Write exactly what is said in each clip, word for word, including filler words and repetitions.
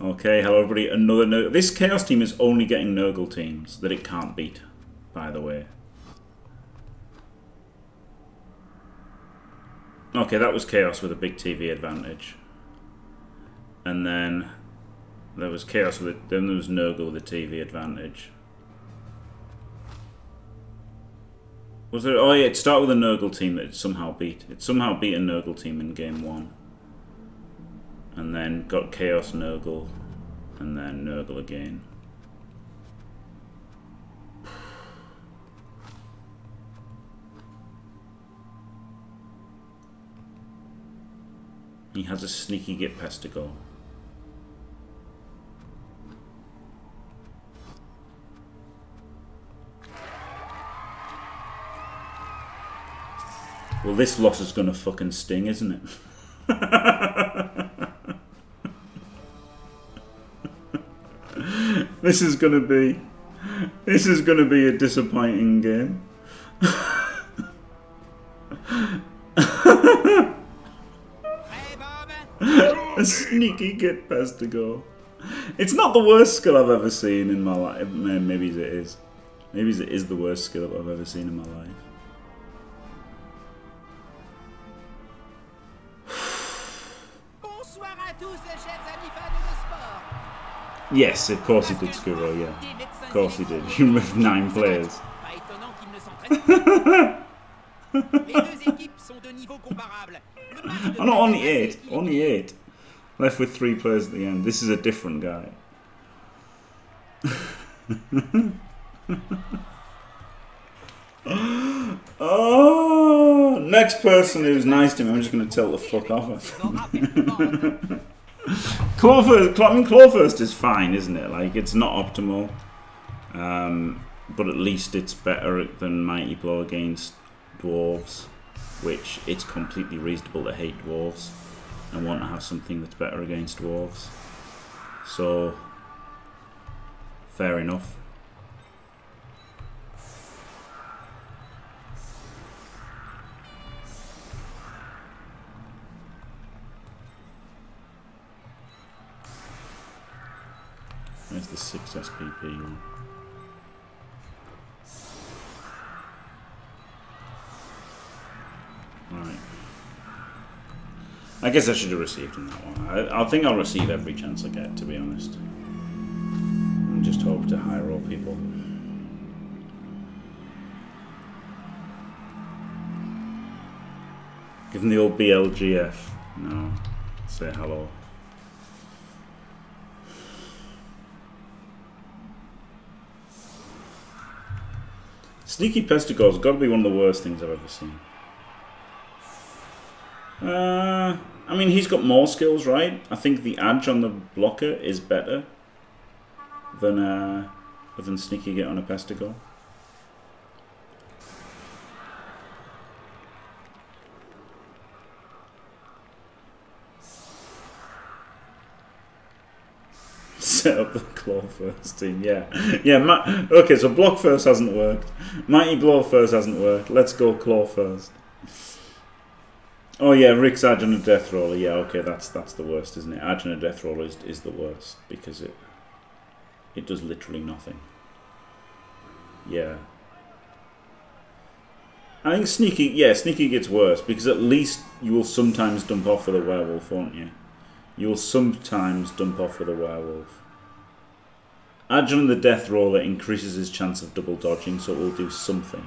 Okay, hello everybody. Another Nurgle. This Chaos team is only getting Nurgle teams that it can't beat, by the way. Okay, that was Chaos with a big T V advantage. And then there was Chaos with a, then there was Nurgle with a T V advantage. Was there? Oh yeah, it started with a Nurgle team that it somehow beat. It somehow beat a Nurgle team in game one. And then got Chaos, Nurgle, and then Nurgle again. He has a sneaky get past to go. Well, this loss is gonna fucking sting, isn't it? This is gonna be, this is gonna be a disappointing game. A sneaky get past to go. It's not the worst skill I've ever seen in my life. Maybe it is. Maybe it is the worst skill I've ever seen in my life. Yes, of course he did, Squirrel, yeah. Of course he did. You with nine players. Oh no, only eight. Only eight. Left with three players at the end. This is a different guy. Oh, next person who's nice to me, I'm just going to tell the fuck off. Clawfirst, I mean, Clawfirst is fine, isn't it? Like, it's not optimal, um, but at least it's better than Mighty Blow against Dwarves, which it's completely reasonable to hate Dwarves and want to have something that's better against Dwarves. So, fair enough. There's the six S P P one. Alright. I guess I should have received in that one. I, I think I'll receive every chance I get, to be honest. And just hope to high roll people. Give them the old B L G F. No. Say hello. Sneaky Pestigore has got to be one of the worst things I've ever seen. Uh, I mean, he's got more skills, right? I think the edge on the blocker is better than uh, than Sneaky Get on a Pestigore. Set up the Clawfirst team, yeah. Yeah, Ma okay, so Block First hasn't worked. Mighty Blow First hasn't worked. Let's go Clawfirst. Oh yeah, Rick's Agena Death Roller, yeah, okay, that's that's the worst, isn't it? Agena Death Roller is, is the worst because it it does literally nothing. Yeah. I think Sneaky, yeah, Sneaky gets worse because at least you will sometimes dump off with a werewolf, won't you? You'll sometimes dump off with a werewolf. Agena the Death Roller increases his chance of double dodging, so it will do something.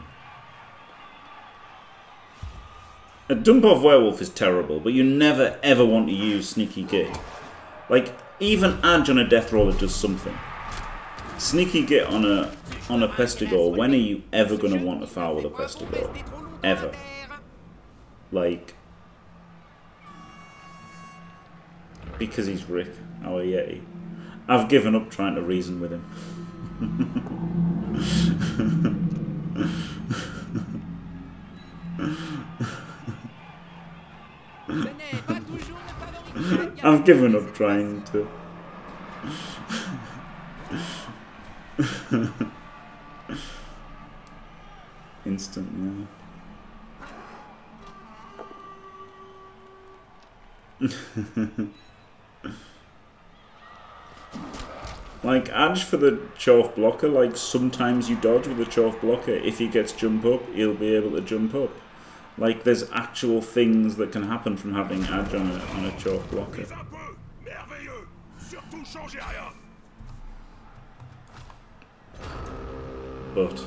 A dump off werewolf is terrible, but you never ever want to use Sneaky Git. Like, even Agena Death Roller does something. Sneaky Git on a on a Pestigore, when are you ever going to want to foul with a Pestigore? Ever. Like... because he's Rick, our Yeti. I've given up trying to reason with him. I've given up trying to. Instant, yeah. Like, Adge for the Chorf blocker, like, sometimes you dodge with the Chorf blocker. If he gets jump up, he'll be able to jump up. Like, there's actual things that can happen from having Adge on a, on a Chorf blocker. But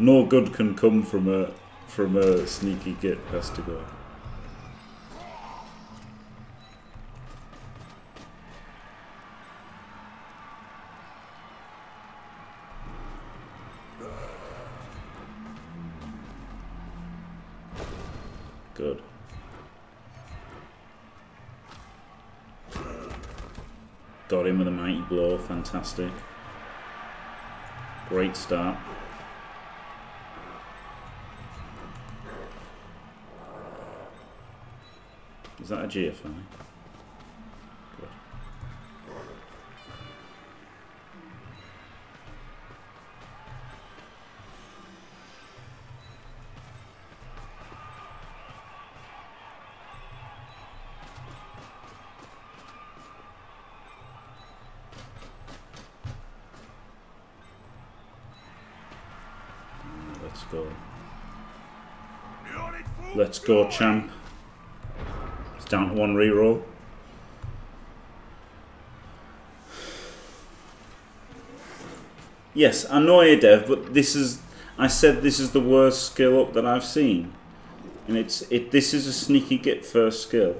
no good can come from a from a sneaky git Pestigo. Good. Got him with a mighty blow, fantastic. Great start. Is that a G F I? Good. Let's go. Let's go, champ. It's down to one reroll. Yes, I know Adev, but this is, I said this is the worst skill up that I've seen. And it's it this is a sneaky get first skill.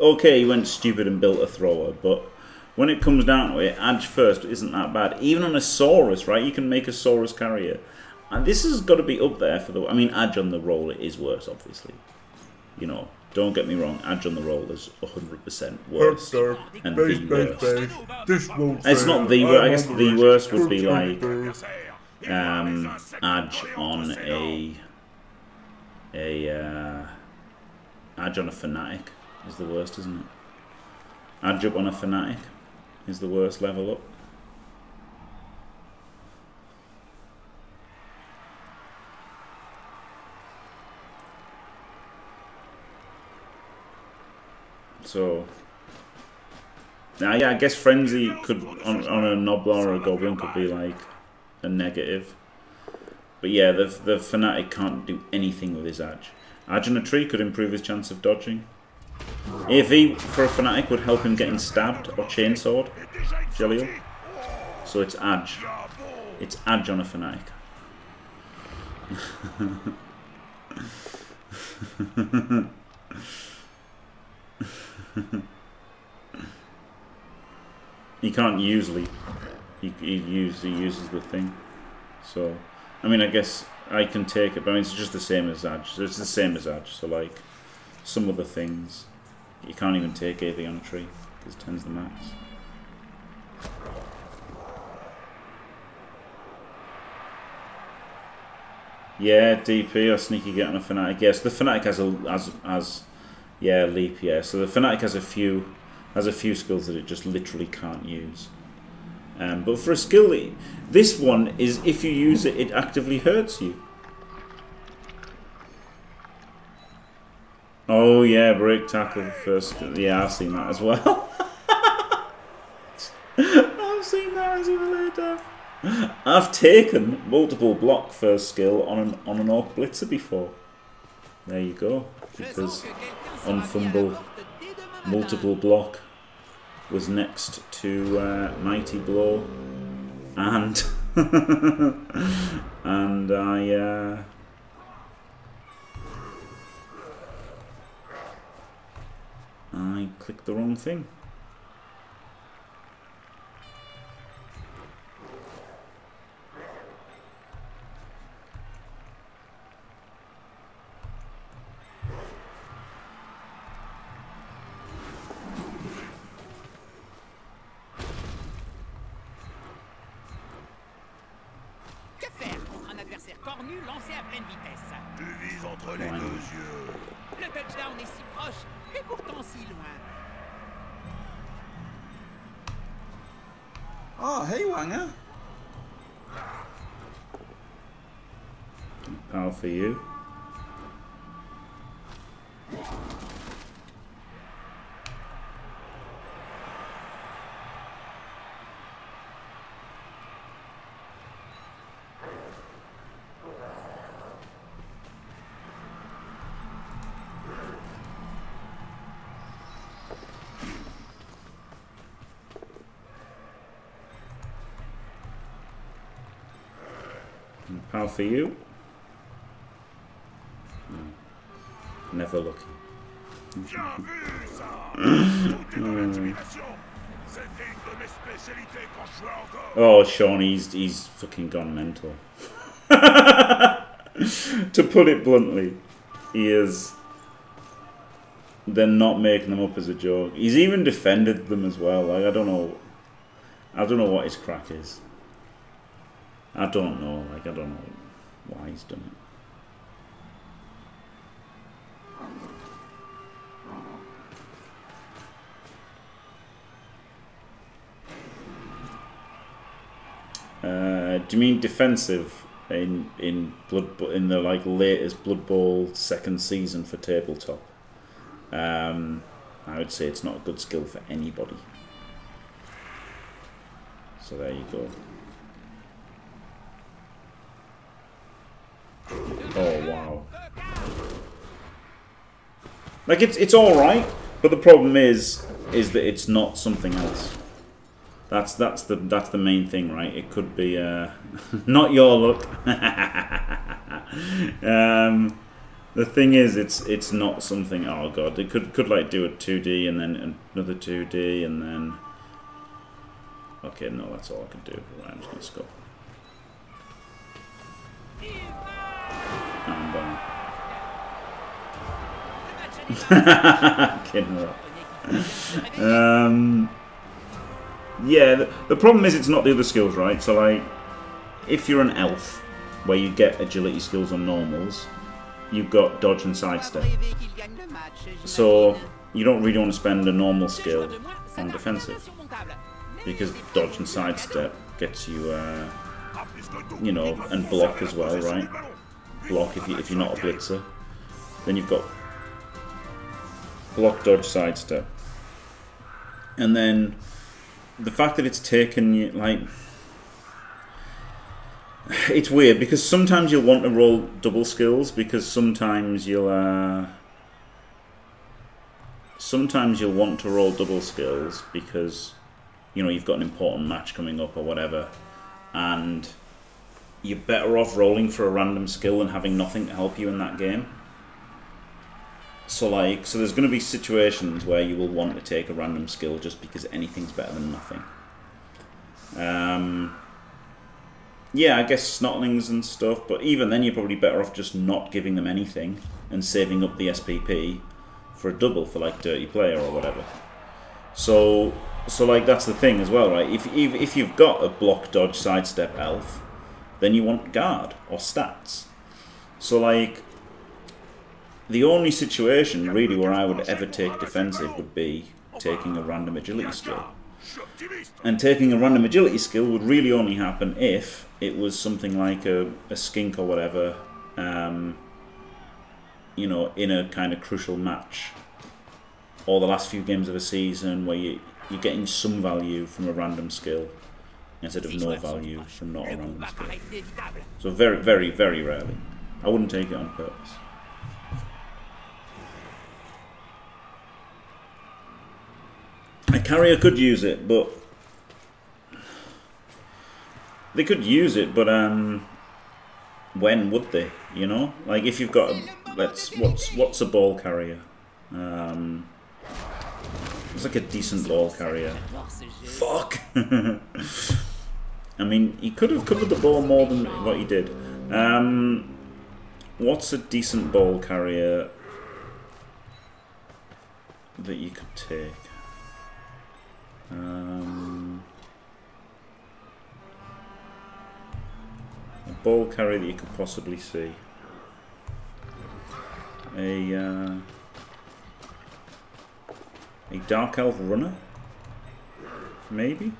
Okay, he went stupid and built a thrower, but when it comes down to it, Adge first isn't that bad. Even on a Saurus, right? You can make a Saurus carrier. And this has got to be up there for the... I mean, Adge on the roll is worse, obviously. You know, don't get me wrong. Adge on the roll is one hundred percent worse. And base, the base, worst. Base. This it's not the worst. I guess the worst would be like... Um, Adge on a... a uh, Adge on a Fnatic is the worst, isn't it? Adge up on a Fnatic is the worst level up. So, now, yeah, I guess Frenzy could, on, on a Noblar or a Goblin, could be like a negative. But yeah, the, the Fnatic can't do anything with his Adge. Adge on a tree could improve his chance of dodging. A V for a Fnatic would help him getting stabbed or chainsawed, Jelly up. So it's Adge. It's Adge on a Fnatic. He can't use leap. He, he, use, he uses the thing. So, I mean, I guess I can take it, but I mean, it's just the same as Adge. So it's the same as Adge. So, like, some other things, you can't even take A V on a tree because ten's the max. Yeah, D P or sneaky get on a Fnatic. Yes, the Fnatic has a as as. Yeah, leap. Yeah, so the Fnatic has a few, has a few skills that it just literally can't use. Um, but for a skill, this one is if you use it, it actively hurts you. Oh yeah, break tackle first. Yeah, I've seen that as well. I've seen that as well. I've taken multiple block first skill on an on an Orc Blitzer before. There you go. Because unfumble multiple block was next to uh, mighty blow, and and I uh, I clicked the wrong thing. Oh, hey, Wanger. Power for you. How for you? No. Never lucky. Oh, Sean, he's, he's fucking gone mental. To put it bluntly, he is. They're not making them up as a joke. He's even defended them as well. Like, I don't know. I don't know what his crack is. I don't know. Like, I don't know why he's done it. Uh, do you mean defensive in in blood in the like latest Blood Bowl second season for tabletop? Um, I would say it's not a good skill for anybody. So there you go. Oh wow! Like it's it's all right, but the problem is is that it's not something else. That's that's the that's the main thing, right? It could be uh, not your look. um, the thing is, it's it's not something. Oh god, it could could like do a two D and then another two D and then. Okay, no, that's all I can do. Right, I'm just gonna score. I'm done. Kidding what? um. Yeah, the, the problem is it's not the other skills, right? So, like, if you're an elf, where you get agility skills on normals, you've got dodge and sidestep. So, you don't really want to spend a normal skill on defensive. Because dodge and sidestep gets you, uh, you know, and block as well, right? Block if, you, if you're not a blitzer. Then you've got block, dodge, sidestep. And then... the fact that it's taken you, like, it's weird because sometimes you'll want to roll double skills because sometimes you'll, uh, sometimes you'll want to roll double skills because, you know, you've got an important match coming up or whatever, and you're better off rolling for a random skill and having nothing to help you in that game. So like, so there's going to be situations where you will want to take a random skill just because anything's better than nothing. Um, yeah, I guess snottlings and stuff, but even then you're probably better off just not giving them anything and saving up the S P P for a double for like dirty player or whatever. So, so like that's the thing as well, right? If if, if you've got a block, dodge, sidestep elf, then you want guard or stats. So like. The only situation, really, where I would ever take defensive would be taking a random agility skill. And taking a random agility skill would really only happen if it was something like a, a skink or whatever, um, you know, in a kind of crucial match. Or the last few games of a season where you, you're getting some value from a random skill instead of no value from not a random skill. So very, very, very rarely. I wouldn't take it on purpose. A carrier could use it, but they could use it, but um, when would they? You know, like if you've got a, let's what's what's a ball carrier? Um, it's like a decent ball carrier. Fuck. I mean, he could have covered the ball more than what he did. Um, what's a decent ball carrier that you could take? Um, a ball carrier that you could possibly see. A uh, a dark elf runner, maybe.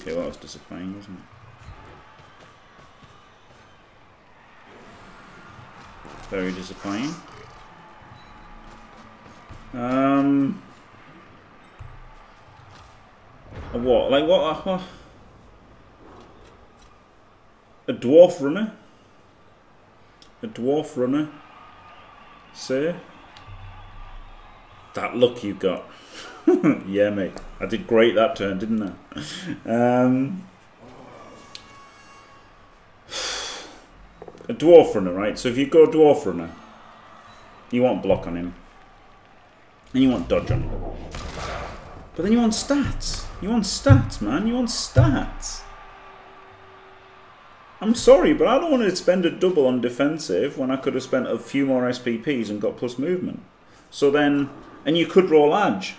Okay, well, that was disappointing, wasn't it? Very disappointing. Um, a what? Like what? Uh, a dwarf runner? A dwarf runner? Say? That look you got. Yeah, mate. I did great that turn, didn't I? um, Dwarf Runner, right? So if you go Dwarf Runner, you want block on him. And you want dodge on him. But then you want stats. You want stats, man. You want stats. I'm sorry, but I don't want to spend a double on defensive when I could have spent a few more S P Ps and got plus movement. So then, and you could roll Adge.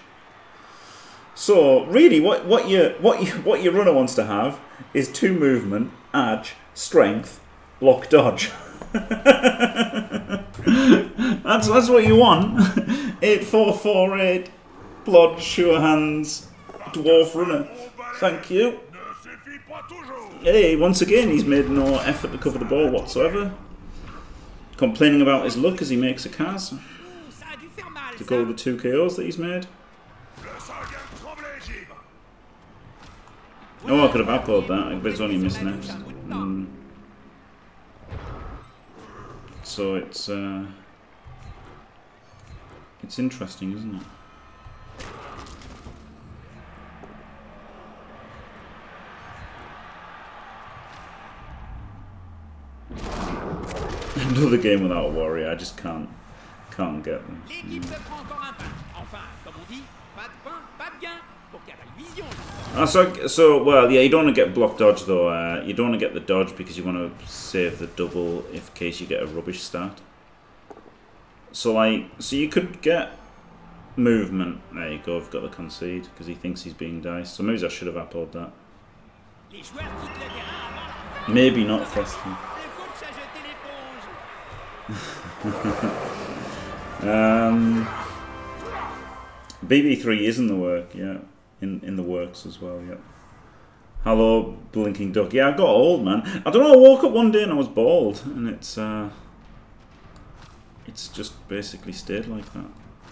So really, what what your what you, what your runner wants to have is two movement, Adge, strength, block, dodge. that's that's what you want. Eight four four eight, blood, sure hands, dwarf runner. Thank you. Hey, once again, he's made no effort to cover the ball whatsoever. Complaining about his luck as he makes a Kaz. To go with the two K Os that he's made. Oh, I could have uploaded that, but it's only missed next. Mm. So it's, uh... it's interesting, isn't it? Another game without a warrior, I just can't can't get them. Oh, so, so well, yeah, you don't want to get block dodge though. Uh, you don't want to get the dodge because you want to save the double in case you get a rubbish start. So like, so you could get movement. There you go. I've got the concede because he thinks he's being diced. So maybe I should have uploaded that. Maybe not Frosty. um, B B three is in the work, yeah, in in the works as well, yeah. Hello, blinking duck. Yeah, I got old, man. I don't know. I woke up one day and I was bald, and it's uh, it's just basically stayed like that.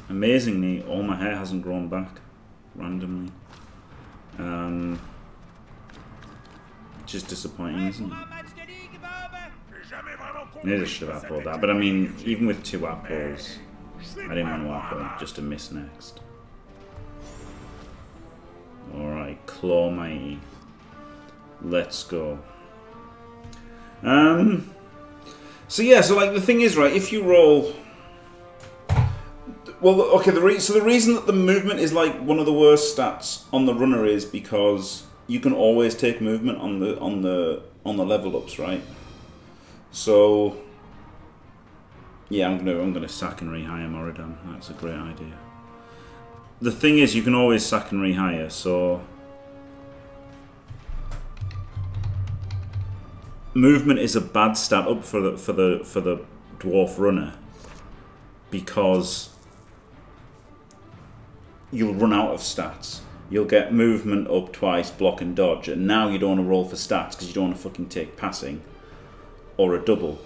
Amazingly, all my hair hasn't grown back randomly. Um, just disappointing, isn't it? Maybe I should have apple that, but I mean, even with two apples, I didn't want to apple, just a miss next. Alright, Claw Mighty. Let's go. Um, so yeah, so like the thing is, right, if you roll... Well, okay, the re so the reason that the movement is like one of the worst stats on the runner is because you can always take movement on the, on the, on the level ups, right? So, yeah, I'm gonna I'm gonna sack and rehire Moradam. That's a great idea. The thing is, you can always sack and rehire. So, movement is a bad stat up for the for the for the dwarf runner because you'll run out of stats. You'll get movement up twice, block and dodge, and now you don't want to roll for stats because you don't want to fucking take passing. Or a double.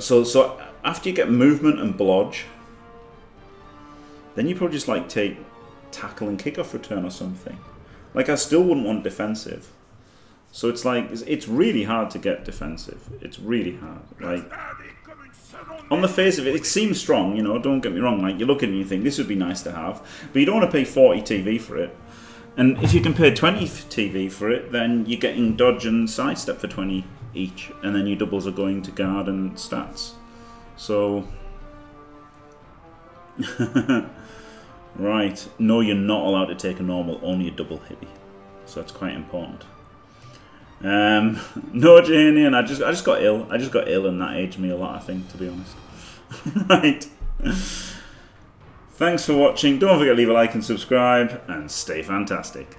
So so after you get movement and blodge, then you probably just like take tackle and kickoff return or something. Like I still wouldn't want defensive. So it's like it's really hard to get defensive. It's really hard. Like on the face of it, it seems strong. You know, don't get me wrong. Like you look at it and you think this would be nice to have, but you don't want to pay forty T V for it. And if you can pay twenty T V for it, then you're getting dodge and sidestep for twenty. Each, and then your doubles are going to guard and stats. So, right? No, you're not allowed to take a normal, only a double hitty. So that's quite important. Um, no, Janie, and I just, I just got ill. I just got ill, and that aged me a lot. I think, to be honest. Right. Thanks for watching. Don't forget to leave a like and subscribe, and stay fantastic.